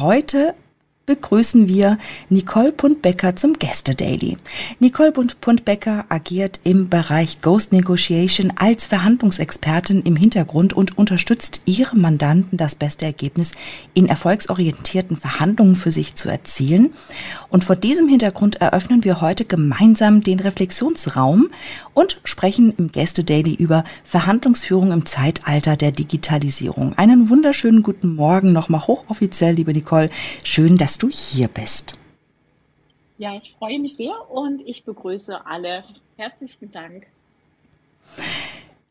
Heute begrüßen wir Nicole Pundt-Becker zum Gäste-Daily. Nicole Pundt-Becker agiert im Bereich Ghost Negotiation als Verhandlungsexpertin im Hintergrund und unterstützt ihre Mandanten, das beste Ergebnis in erfolgsorientierten Verhandlungen für sich zu erzielen. Und vor diesem Hintergrund eröffnen wir heute gemeinsam den Reflexionsraum und sprechen im Gäste-Daily über Verhandlungsführung im Zeitalter der Digitalisierung. Einen wunderschönen guten Morgen nochmal hochoffiziell, liebe Nicole. Schön, dass du hier bist. Ja, ich freue mich sehr und ich begrüße alle. Herzlichen Dank.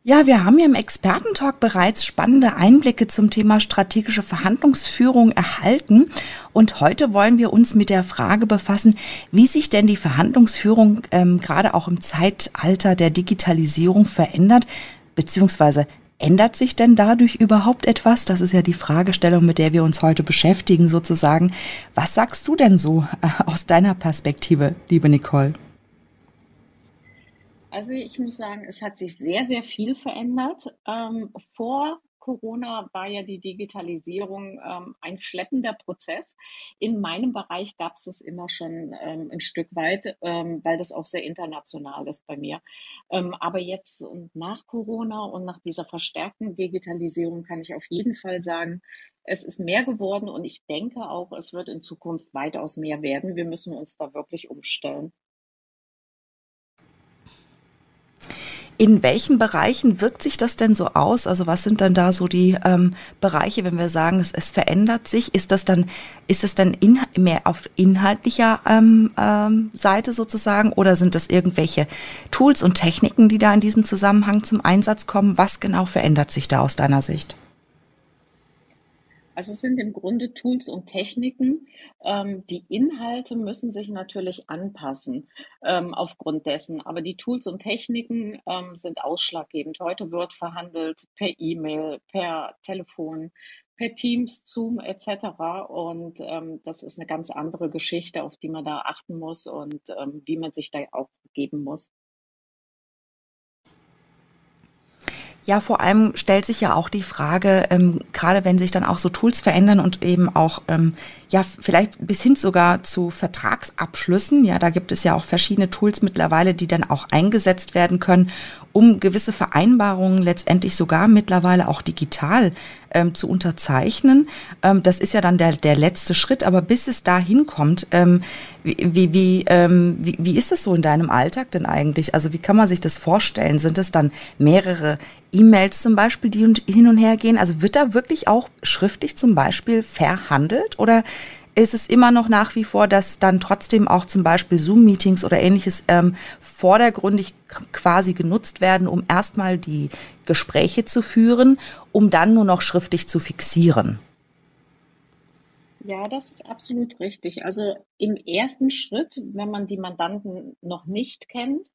Ja, wir haben ja im Expertentalk bereits spannende Einblicke zum Thema strategische Verhandlungsführung erhalten und heute wollen wir uns mit der Frage befassen, wie sich denn die Verhandlungsführung gerade auch im Zeitalter der Digitalisierung verändert, beziehungsweise ändert sich denn dadurch überhaupt etwas? Das ist ja die Fragestellung, mit der wir uns heute beschäftigen sozusagen. Was sagst du denn so aus deiner Perspektive, liebe Nicole? Also ich muss sagen, es hat sich sehr, sehr viel verändert. Vor Corona war ja die Digitalisierung ein schleppender Prozess. In meinem Bereich gab es immer schon ein Stück weit, weil das auch sehr international ist bei mir. Aber jetzt und nach Corona und nach dieser verstärkten Digitalisierung kann ich auf jeden Fall sagen, es ist mehr geworden und ich denke auch, es wird in Zukunft weitaus mehr werden. Wir müssen uns da wirklich umstellen. In welchen Bereichen wirkt sich das denn so aus? Also was sind dann da so die Bereiche, wenn wir sagen, es verändert sich? Ist das dann mehr auf inhaltlicher Seite sozusagen oder sind das irgendwelche Tools und Techniken, die da in diesem Zusammenhang zum Einsatz kommen? Was genau verändert sich da aus deiner Sicht? Also es sind im Grunde Tools und Techniken. Die Inhalte müssen sich natürlich anpassen aufgrund dessen. Aber die Tools und Techniken sind ausschlaggebend. Heute wird verhandelt per E-Mail, per Telefon, per Teams, Zoom etc. Und das ist eine ganz andere Geschichte, auf die man da achten muss und wie man sich da auch geben muss. Ja, vor allem stellt sich ja auch die Frage, gerade wenn sich dann auch so Tools verändern und eben auch, ja, vielleicht bis hin sogar zu Vertragsabschlüssen. Ja, da gibt es ja auch verschiedene Tools mittlerweile, die dann auch eingesetzt werden können, um gewisse Vereinbarungen letztendlich sogar mittlerweile auch digital zu unterzeichnen. Das ist ja dann der letzte Schritt, aber bis es da hinkommt, wie ist das so in deinem Alltag denn eigentlich? Also wie kann man sich das vorstellen? Sind es dann mehrere E-Mails zum Beispiel, die hin und her gehen? Also wird da wirklich auch schriftlich zum Beispiel verhandelt oder ist es immer noch nach wie vor, dass dann trotzdem auch zum Beispiel Zoom-Meetings oder ähnliches vordergründig quasi genutzt werden, um erstmal die Gespräche zu führen, um dann nur noch schriftlich zu fixieren? Ja, das ist absolut richtig. Also im ersten Schritt, wenn man die Mandanten noch nicht kennt,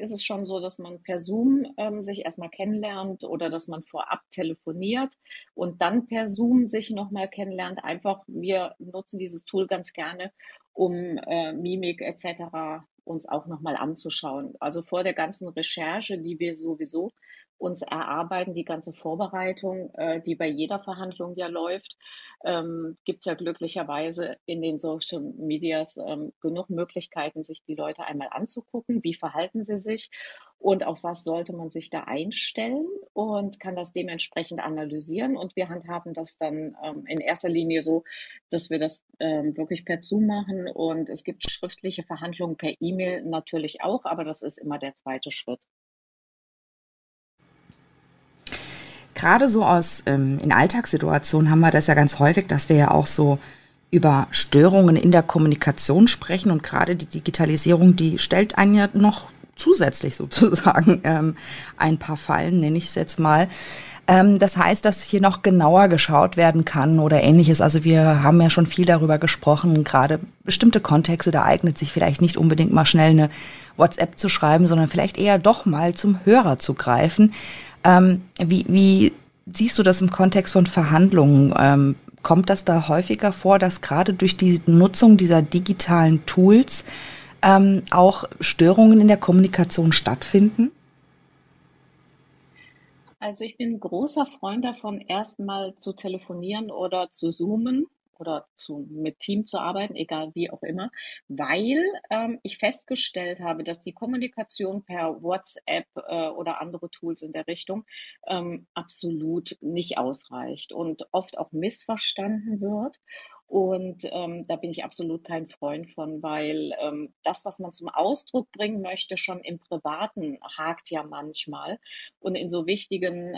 ist es schon so, dass man per Zoom sich erstmal kennenlernt oder dass man vorab telefoniert und dann per Zoom sich nochmal kennenlernt. Einfach, wir nutzen dieses Tool ganz gerne, um Mimik etc. uns auch nochmal anzuschauen. Also vor der ganzen Recherche, die wir sowieso uns erarbeiten, die ganze Vorbereitung, die bei jeder Verhandlung ja läuft, gibt es ja glücklicherweise in den Social Medias genug Möglichkeiten, sich die Leute einmal anzugucken, wie verhalten sie sich und auf was sollte man sich da einstellen und kann das dementsprechend analysieren. Und wir handhaben das dann in erster Linie so, dass wir das wirklich per Zoom machen und es gibt schriftliche Verhandlungen per E-Mail natürlich auch, aber das ist immer der zweite Schritt. Gerade so aus in Alltagssituationen haben wir das ja ganz häufig, dass wir ja auch so über Störungen in der Kommunikation sprechen und gerade die Digitalisierung, die stellt einen ja noch zusätzlich sozusagen ein paar Fallen, nenne ich es jetzt mal. Das heißt, dass hier noch genauer geschaut werden kann oder ähnliches. Also wir haben ja schon viel darüber gesprochen, gerade bestimmte Kontexte, da eignet sich vielleicht nicht unbedingt mal schnell eine WhatsApp zu schreiben, sondern vielleicht eher doch mal zum Hörer zu greifen. Wie siehst du das im Kontext von Verhandlungen? Kommt das da häufiger vor, dass gerade durch die Nutzung dieser digitalen Tools auch Störungen in der Kommunikation stattfinden? Also ich bin ein großer Freund davon, erstmal zu telefonieren oder zu zoomen. oder mit Team zu arbeiten, egal wie auch immer, weil ich festgestellt habe, dass die Kommunikation per WhatsApp oder andere Tools in der Richtung absolut nicht ausreicht und oft auch missverstanden wird. Und da bin ich absolut kein Freund von, weil das, was man zum Ausdruck bringen möchte, schon im Privaten hakt ja manchmal. Und in so wichtigen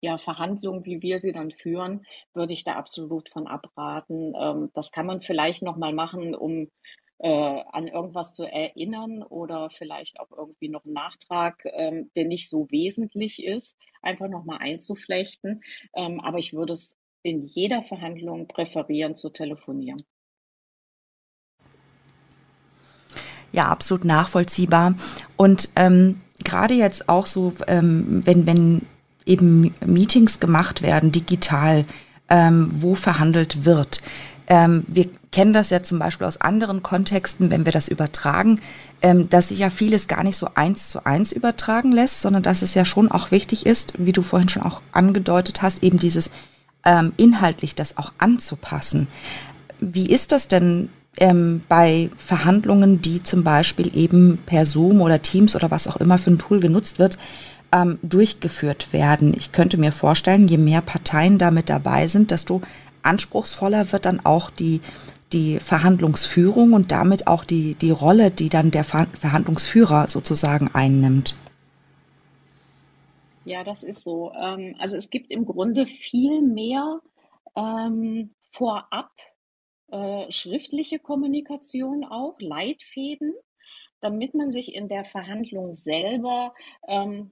Verhandlungen, wie wir sie dann führen, würde ich da absolut von abraten. Das kann man vielleicht nochmal machen, um an irgendwas zu erinnern oder vielleicht auch irgendwie noch einen Nachtrag, der nicht so wesentlich ist, einfach nochmal einzuflechten. Aber ich würde es in jeder Verhandlung präferieren zu telefonieren. Ja, absolut nachvollziehbar. Und gerade jetzt auch so, wenn eben Meetings gemacht werden, digital, wo verhandelt wird. Wir kennen das ja zum Beispiel aus anderen Kontexten, wenn wir das übertragen, dass sich ja vieles gar nicht so 1:1 übertragen lässt, sondern dass es ja schon auch wichtig ist, wie du vorhin schon auch angedeutet hast, eben dieses inhaltlich das auch anzupassen. Wie ist das denn bei Verhandlungen, die zum Beispiel eben per Zoom oder Teams oder was auch immer für ein Tool genutzt wird, durchgeführt werden? Ich könnte mir vorstellen, je mehr Parteien damit dabei sind, desto anspruchsvoller wird dann auch die Verhandlungsführung und damit auch die Rolle, die dann der Verhandlungsführer sozusagen einnimmt. Ja, das ist so. Also es gibt im Grunde viel mehr vorab schriftliche Kommunikation auch, Leitfäden, damit man sich in der Verhandlung selber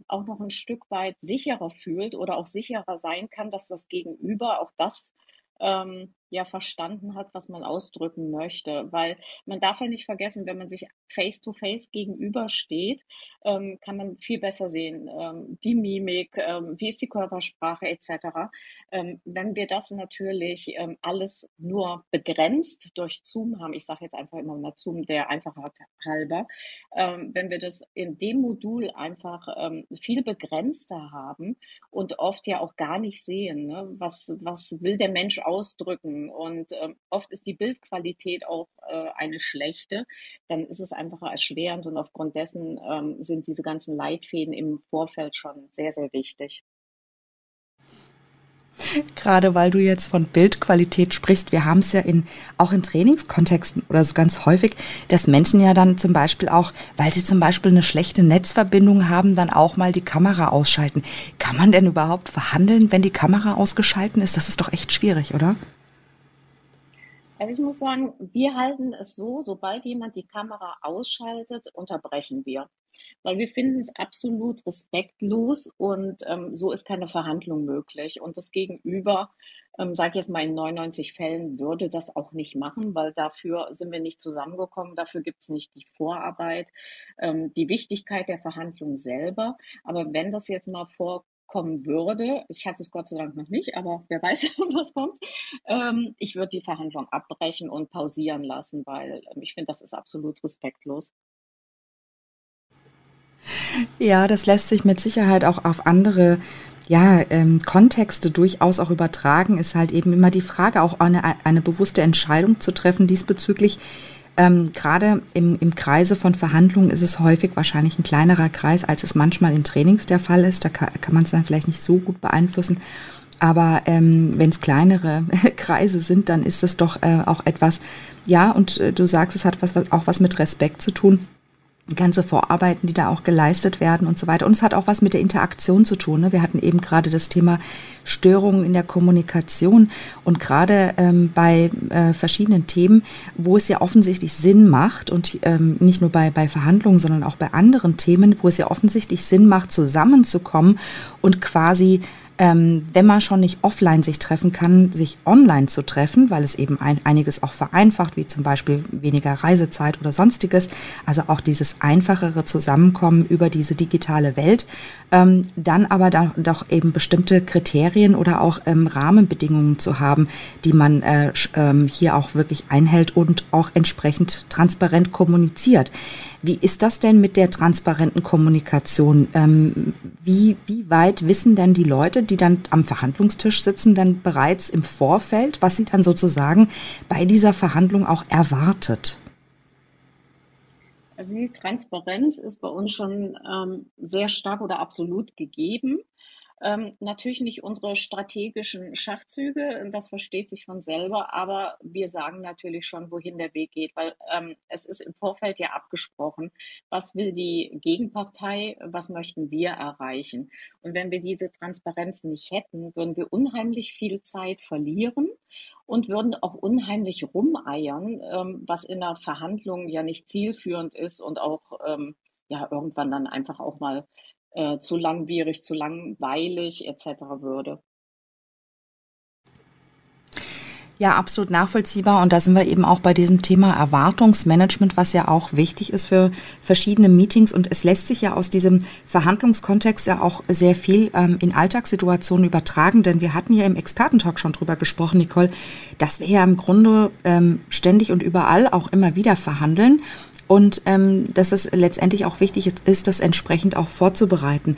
auch noch ein Stück weit sicherer fühlt oder auch sicherer sein kann, dass das Gegenüber auch das verstanden hat, was man ausdrücken möchte. Weil man darf ja nicht vergessen, wenn man sich face-to-face gegenübersteht, kann man viel besser sehen, die Mimik, wie ist die Körpersprache etc. Wenn wir das natürlich alles nur begrenzt durch Zoom haben, ich sage jetzt einfach immer mal Zoom, der Einfachheit halber, wenn wir das in dem Modul einfach viel begrenzter haben und oft ja auch gar nicht sehen, ne? Was will der Mensch ausdrücken? Und oft ist die Bildqualität auch eine schlechte, dann ist es einfach erschwerend und aufgrund dessen sind diese ganzen Leitfäden im Vorfeld schon sehr, sehr wichtig. Gerade weil du jetzt von Bildqualität sprichst, wir haben es ja auch in Trainingskontexten oder so ganz häufig, dass Menschen ja dann zum Beispiel auch, weil sie zum Beispiel eine schlechte Netzverbindung haben, dann auch mal die Kamera ausschalten. Kann man denn überhaupt verhandeln, wenn die Kamera ausgeschalten ist? Das ist doch echt schwierig, oder? Also ich muss sagen, wir halten es so, sobald jemand die Kamera ausschaltet, unterbrechen wir. Weil wir finden es absolut respektlos und so ist keine Verhandlung möglich. Und das Gegenüber, sage ich jetzt mal in 99 Fällen, würde das auch nicht machen, weil dafür sind wir nicht zusammengekommen, dafür gibt es nicht die Vorarbeit, die Wichtigkeit der Verhandlung selber. Aber wenn das jetzt mal kommen würde, ich hatte es Gott sei Dank noch nicht, aber wer weiß, was kommt, ich würde die Verhandlung abbrechen und pausieren lassen, weil ich finde, das ist absolut respektlos. Ja, das lässt sich mit Sicherheit auch auf andere Kontexte durchaus auch übertragen. Ist halt eben immer die Frage, auch eine bewusste Entscheidung zu treffen diesbezüglich. Gerade im Kreise von Verhandlungen ist es häufig wahrscheinlich ein kleinerer Kreis, als es manchmal in Trainings der Fall ist. Da kann man es dann vielleicht nicht so gut beeinflussen. Aber wenn es kleinere Kreise sind, dann ist das doch auch etwas, du sagst, es hat auch was mit Respekt zu tun. Ganze Vorarbeiten, die da auch geleistet werden und so weiter. Und es hat auch was mit der Interaktion zu tun, ne? Wir hatten eben gerade das Thema Störungen in der Kommunikation und gerade bei verschiedenen Themen, wo es ja offensichtlich Sinn macht und nicht nur bei Verhandlungen, sondern auch bei anderen Themen, wo es ja offensichtlich Sinn macht, zusammenzukommen und quasi, wenn man schon nicht offline sich treffen kann, sich online zu treffen, weil es eben einiges auch vereinfacht, wie zum Beispiel weniger Reisezeit oder sonstiges, also auch dieses einfachere Zusammenkommen über diese digitale Welt, dann aber doch eben bestimmte Kriterien oder auch Rahmenbedingungen zu haben, die man hier auch wirklich einhält und auch entsprechend transparent kommuniziert. Wie ist das denn mit der transparenten Kommunikation? Wie weit wissen denn die Leute, die dann am Verhandlungstisch sitzen, dann bereits im Vorfeld, was sie dann sozusagen bei dieser Verhandlung auch erwartet? Also die Transparenz ist bei uns schon sehr stark oder absolut gegeben. Natürlich nicht unsere strategischen Schachzüge, das versteht sich von selber, aber wir sagen natürlich schon, wohin der Weg geht, weil es ist im Vorfeld ja abgesprochen, was will die Gegenpartei, was möchten wir erreichen. Und wenn wir diese Transparenz nicht hätten, würden wir unheimlich viel Zeit verlieren und würden auch unheimlich rumeiern, was in einer Verhandlung ja nicht zielführend ist und auch ja irgendwann dann einfach auch mal zu langwierig, zu langweilig etc. würde. Ja, absolut nachvollziehbar. Und da sind wir eben auch bei diesem Thema Erwartungsmanagement, was ja auch wichtig ist für verschiedene Meetings. Und es lässt sich ja aus diesem Verhandlungskontext ja auch sehr viel in Alltagssituationen übertragen. Denn wir hatten ja im Expertentalk schon drüber gesprochen, Nicole, dass wir ja im Grunde ständig und überall auch immer wieder verhandeln. Und dass es letztendlich auch wichtig ist, das entsprechend auch vorzubereiten.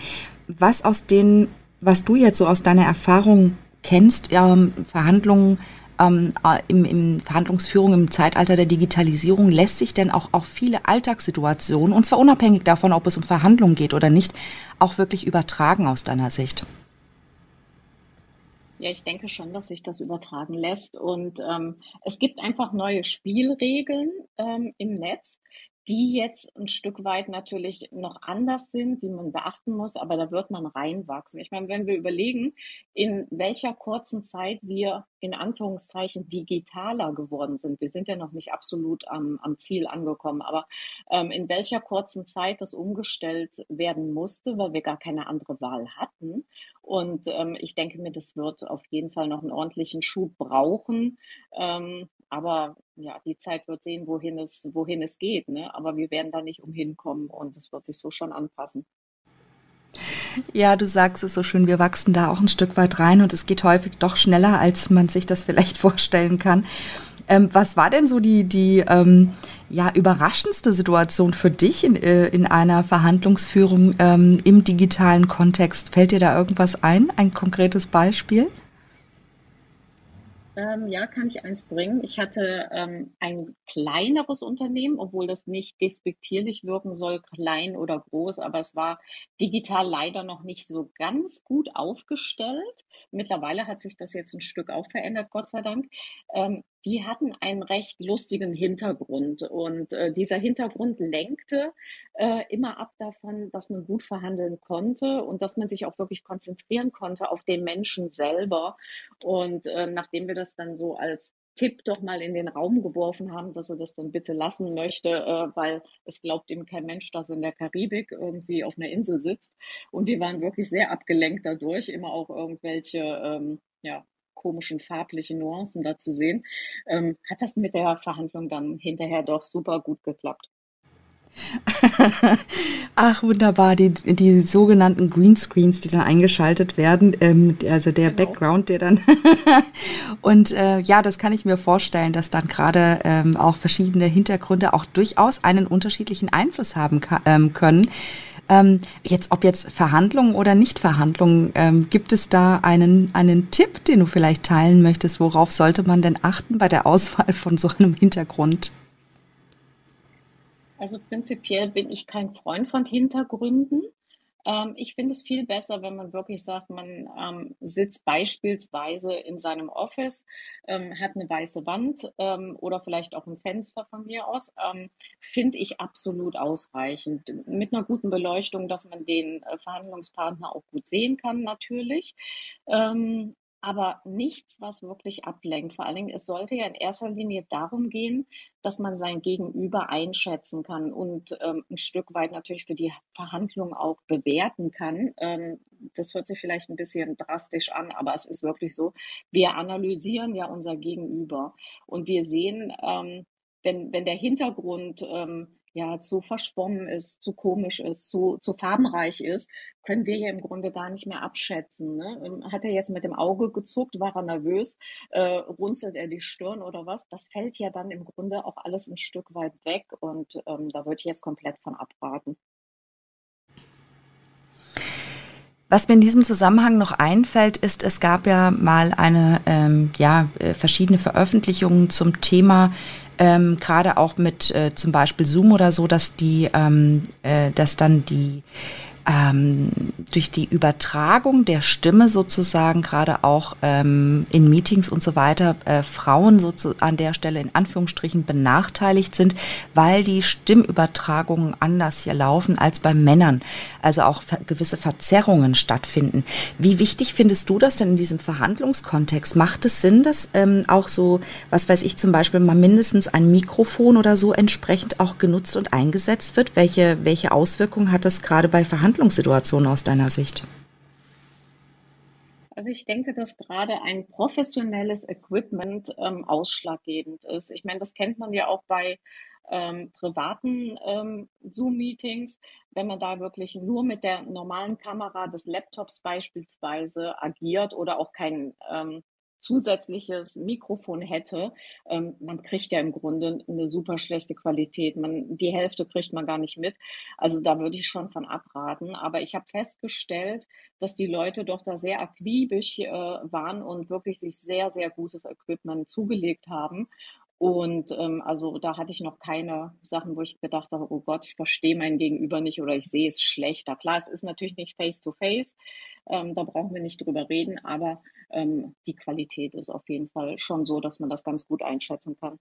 Was aus den, was du jetzt so aus deiner Erfahrung kennst, Verhandlungen, im Verhandlungsführung im Zeitalter der Digitalisierung, lässt sich denn auch auf viele Alltagssituationen, und zwar unabhängig davon, ob es um Verhandlungen geht oder nicht, auch wirklich übertragen aus deiner Sicht? Ja, ich denke schon, dass sich das übertragen lässt. Und es gibt einfach neue Spielregeln im Netz, die jetzt ein Stück weit natürlich noch anders sind, die man beachten muss, aber da wird man reinwachsen. Ich meine, wenn wir überlegen, in welcher kurzen Zeit wir in Anführungszeichen digitaler geworden sind, wir sind ja noch nicht absolut am Ziel angekommen, aber in welcher kurzen Zeit das umgestellt werden musste, weil wir gar keine andere Wahl hatten. Und ich denke mir, das wird auf jeden Fall noch einen ordentlichen Schub brauchen, aber ja, die Zeit wird sehen, wohin es geht, ne? Aber wir werden da nicht umhin kommen und es wird sich so schon anpassen. Ja, du sagst es so schön, wir wachsen da auch ein Stück weit rein und es geht häufig doch schneller, als man sich das vielleicht vorstellen kann. Was war denn so die überraschendste Situation für dich in einer Verhandlungsführung im digitalen Kontext? Fällt dir da irgendwas ein? Ein konkretes Beispiel? Ja, kann ich eins bringen. Ich hatte ein kleineres Unternehmen, obwohl das nicht despektierlich wirken soll, klein oder groß, aber es war digital leider noch nicht so ganz gut aufgestellt. Mittlerweile hat sich das jetzt ein Stück auch verändert, Gott sei Dank. Die hatten einen recht lustigen Hintergrund und dieser Hintergrund lenkte immer ab davon, dass man gut verhandeln konnte und dass man sich auch wirklich konzentrieren konnte auf den Menschen selber. Und nachdem wir das dann so als Tipp doch mal in den Raum geworfen haben, dass er das dann bitte lassen möchte, weil es glaubt eben kein Mensch, dass er in der Karibik irgendwie auf einer Insel sitzt. Und wir waren wirklich sehr abgelenkt dadurch, immer auch irgendwelche, komischen farblichen Nuancen da zu sehen, hat das mit der Verhandlung dann hinterher doch super gut geklappt. Ach, wunderbar, die sogenannten Greenscreens, die dann eingeschaltet werden, also der genau. Background, der dann und das kann ich mir vorstellen, dass dann gerade auch verschiedene Hintergründe auch durchaus einen unterschiedlichen Einfluss haben können. Jetzt, ob jetzt Verhandlungen oder Nichtverhandlungen, gibt es da einen Tipp, den du vielleicht teilen möchtest? Worauf sollte man denn achten bei der Auswahl von so einem Hintergrund? Also prinzipiell bin ich kein Freund von Hintergründen. Ich finde es viel besser, wenn man wirklich sagt, man sitzt beispielsweise in seinem Office, hat eine weiße Wand oder vielleicht auch ein Fenster von mir aus, finde ich absolut ausreichend. Mit einer guten Beleuchtung, dass man den Verhandlungspartner auch gut sehen kann natürlich. Aber nichts, was wirklich ablenkt. Vor allen Dingen, es sollte ja in erster Linie darum gehen, dass man sein Gegenüber einschätzen kann und ein Stück weit natürlich für die Verhandlung auch bewerten kann. Das hört sich vielleicht ein bisschen drastisch an, aber es ist wirklich so, wir analysieren ja unser Gegenüber. Und wir sehen, wenn der Hintergrund ja zu verschwommen ist, zu komisch ist, zu farbenreich ist, können wir ja im Grunde gar nicht mehr abschätzen. Ne? Hat er jetzt mit dem Auge gezuckt, war er nervös, runzelt er die Stirn oder was? Das fällt ja dann im Grunde auch alles ein Stück weit weg und da würde ich jetzt komplett von abraten. Was mir in diesem Zusammenhang noch einfällt, ist, es gab ja mal eine verschiedene Veröffentlichungen zum Thema, gerade auch mit zum Beispiel Zoom oder so, dass durch die Übertragung der Stimme sozusagen gerade auch in Meetings und so weiter Frauen an der Stelle in Anführungsstrichen benachteiligt sind, weil die Stimmübertragungen anders hier laufen als bei Männern, also auch gewisse Verzerrungen stattfinden. Wie wichtig findest du das denn in diesem Verhandlungskontext? Macht es Sinn, dass auch so, was weiß ich, zum Beispiel mal mindestens ein Mikrofon oder so entsprechend auch genutzt und eingesetzt wird? Welche Auswirkungen hat das gerade bei Verhandlungssituation aus deiner Sicht? Also ich denke, dass gerade ein professionelles Equipment ausschlaggebend ist. Ich meine, das kennt man ja auch bei privaten Zoom-Meetings, wenn man da wirklich nur mit der normalen Kamera des Laptops beispielsweise agiert oder auch kein zusätzliches Mikrofon hätte, man kriegt ja im Grunde eine super schlechte Qualität. Die Hälfte kriegt man gar nicht mit. Also da würde ich schon von abraten. Aber ich habe festgestellt, dass die Leute doch da sehr akribisch waren und wirklich sich sehr, sehr gutes Equipment zugelegt haben. Und also da hatte ich noch keine Sachen, wo ich gedacht habe, oh Gott, ich verstehe mein Gegenüber nicht oder ich sehe es schlechter. Klar, es ist natürlich nicht face-to-face, da brauchen wir nicht drüber reden, aber die Qualität ist auf jeden Fall schon so, dass man das ganz gut einschätzen kann.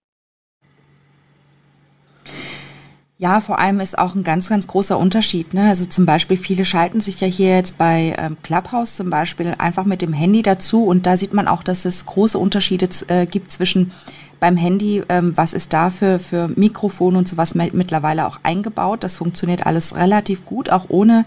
Ja, vor allem ist auch ein ganz, ganz großer Unterschied, ne? Also zum Beispiel viele schalten sich ja hier jetzt bei Clubhouse zum Beispiel einfach mit dem Handy dazu und da sieht man auch, dass es große Unterschiede gibt zwischen beim Handy, was ist da für Mikrofon und sowas mittlerweile auch eingebaut. Das funktioniert alles relativ gut, auch ohne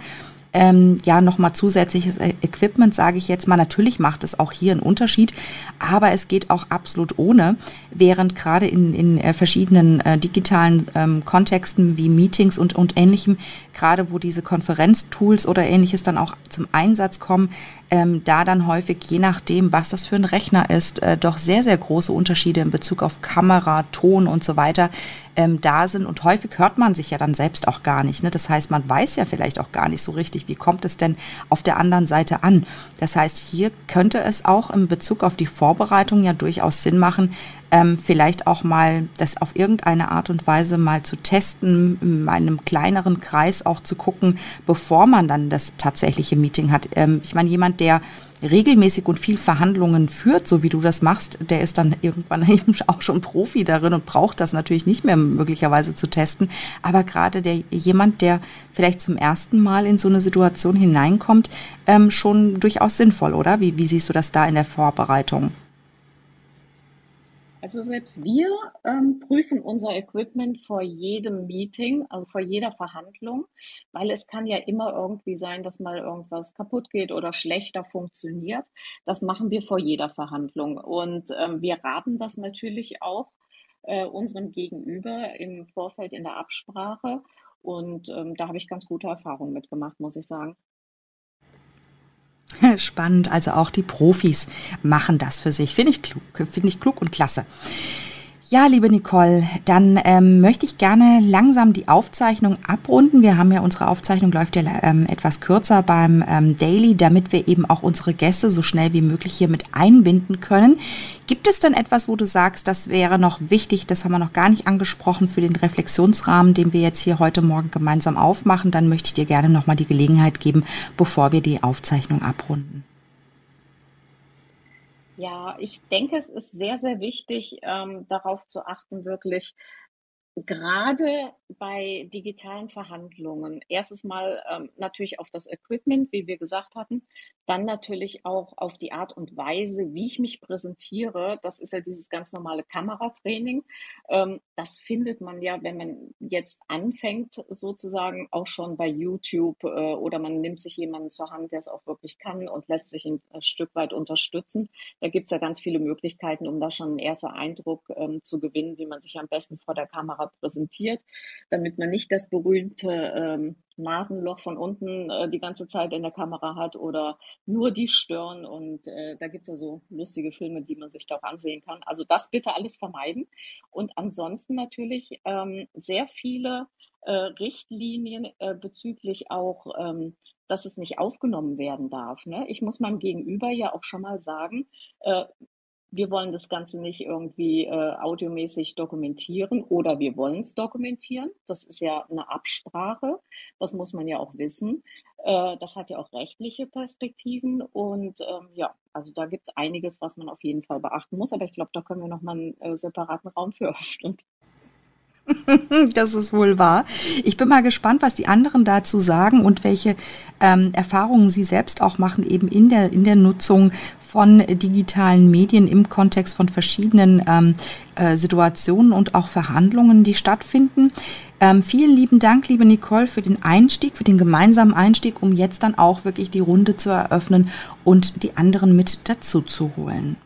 nochmal zusätzliches Equipment, sage ich jetzt mal. Natürlich macht es auch hier einen Unterschied, aber es geht auch absolut ohne, während gerade in verschiedenen digitalen Kontexten wie Meetings und Ähnlichem, gerade wo diese Konferenztools oder Ähnliches dann auch zum Einsatz kommen, da dann häufig, je nachdem, was das für ein Rechner ist, doch sehr, sehr große Unterschiede in Bezug auf Kamera, Ton und so weiter da sind. Und häufig hört man sich ja dann selbst auch gar nicht, ne? Das heißt, man weiß ja vielleicht auch gar nicht so richtig, wie kommt es denn auf der anderen Seite an. Das heißt, hier könnte es auch in Bezug auf die Vorbereitung ja durchaus Sinn machen, vielleicht auch mal das auf irgendeine Art und Weise mal zu testen, in einem kleineren Kreis auch zu gucken, bevor man dann das tatsächliche Meeting hat. Ich meine, jemand, der regelmäßig und viel Verhandlungen führt, so wie du das machst, der ist dann irgendwann eben auch schon Profi darin und braucht das natürlich nicht mehr möglicherweise zu testen. Aber gerade jemand, der vielleicht zum ersten Mal in so eine Situation hineinkommt, schon durchaus sinnvoll, oder? Wie siehst du das da in der Vorbereitung? Also selbst wir prüfen unser Equipment vor jedem Meeting, also vor jeder Verhandlung, weil es kann ja immer irgendwie sein, dass mal irgendwas kaputt geht oder schlechter funktioniert. Das machen wir vor jeder Verhandlung und wir raten das natürlich auch unserem Gegenüber im Vorfeld in der Absprache und da habe ich ganz gute Erfahrungen mitgemacht, muss ich sagen. Spannend, also auch die Profis machen das für sich. Finde ich klug und klasse. Ja, liebe Nicole, dann möchte ich gerne langsam die Aufzeichnung abrunden. Wir haben ja, unsere Aufzeichnung läuft ja etwas kürzer beim Daily, damit wir eben auch unsere Gäste so schnell wie möglich hier mit einbinden können. Gibt es denn etwas, wo du sagst, das wäre noch wichtig, das haben wir noch gar nicht angesprochen für den Reflexionsrahmen, den wir jetzt hier heute Morgen gemeinsam aufmachen? Dann möchte ich dir gerne nochmal die Gelegenheit geben, bevor wir die Aufzeichnung abrunden. Ja, ich denke, es ist sehr, sehr wichtig, darauf zu achten, wirklich gerade bei digitalen Verhandlungen. Erstes Mal natürlich auf das Equipment, wie wir gesagt hatten, dann natürlich auch auf die Art und Weise, wie ich mich präsentiere. Das ist ja dieses ganz normale Kameratraining. Das findet man ja, wenn man jetzt anfängt, sozusagen auch schon bei YouTube oder man nimmt sich jemanden zur Hand, der es auch wirklich kann und lässt sich ein Stück weit unterstützen. Da gibt es ja ganz viele Möglichkeiten, um da schon einen ersten Eindruck zu gewinnen, wie man sich am besten vor der Kamera Körper präsentiert, damit man nicht das berühmte Nasenloch von unten die ganze Zeit in der Kamera hat oder nur die Stirn. Und da gibt es ja so lustige Filme, die man sich da auch ansehen kann. Also das bitte alles vermeiden. Und ansonsten natürlich sehr viele Richtlinien bezüglich auch, dass es nicht aufgenommen werden darf. Ne? Ich muss meinem Gegenüber ja auch schon mal sagen, wir wollen das Ganze nicht irgendwie audiomäßig dokumentieren oder wir wollen es dokumentieren. Das ist ja eine Absprache, das muss man ja auch wissen. Das hat ja auch rechtliche Perspektiven und ja, also da gibt es einiges, was man auf jeden Fall beachten muss. Aber ich glaube, da können wir nochmal einen separaten Raum für öffnen. Das ist wohl wahr. Ich bin mal gespannt, was die anderen dazu sagen und welche Erfahrungen sie selbst auch machen, eben in der Nutzung von digitalen Medien im Kontext von verschiedenen Situationen und auch Verhandlungen, die stattfinden. Vielen lieben Dank, liebe Nicole, für den Einstieg, für den gemeinsamen Einstieg, um jetzt dann auch wirklich die Runde zu eröffnen und die anderen mit dazu zu holen.